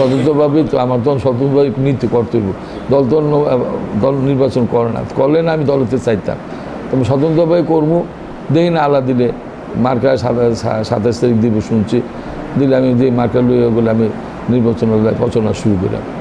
সততভাবে আমার দল সততভাবে নীতি কর্তব্য দল দল দল নির্বাচন করে না করলে না আমি দলতে চাইতাম তবে স্বতন্ত্রভাবে করবো দেই না আলা দিলে মার্কায় 27 তারিখ দিব শুনছি দিলে আমি যে মার্কা লইয়া বলে আমি নির্বাচনের রচনা শুরু করলাম।